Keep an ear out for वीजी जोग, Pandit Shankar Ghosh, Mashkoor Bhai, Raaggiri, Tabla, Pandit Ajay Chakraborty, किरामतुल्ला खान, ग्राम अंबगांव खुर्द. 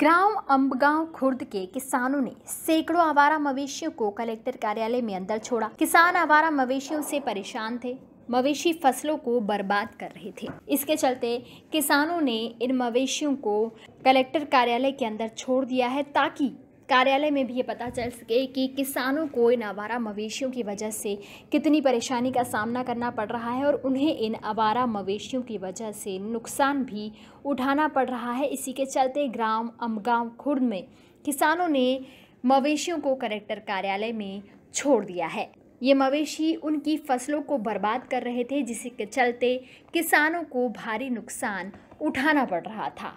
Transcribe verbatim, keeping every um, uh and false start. ग्राम अंबगांव खुर्द के किसानों ने सैकड़ों आवारा मवेशियों को कलेक्टर कार्यालय में अंदर छोड़ा। किसान आवारा मवेशियों से परेशान थे। मवेशी फसलों को बर्बाद कर रहे थे। इसके चलते किसानों ने इन मवेशियों को कलेक्टर कार्यालय के अंदर छोड़ दिया है, ताकि कार्यालय में भी ये पता चल सके कि किसानों को इन आवारा मवेशियों की वजह से कितनी परेशानी का सामना करना पड़ रहा है और उन्हें इन आवारा मवेशियों की वजह से नुकसान भी उठाना पड़ रहा है। इसी के चलते ग्राम अंबगांव खुर्द में किसानों ने मवेशियों को कलेक्टर कार्यालय में छोड़ दिया है। ये मवेशी उनकी फसलों को बर्बाद कर रहे थे, जिसके चलते किसानों को भारी नुकसान उठाना पड़ रहा था।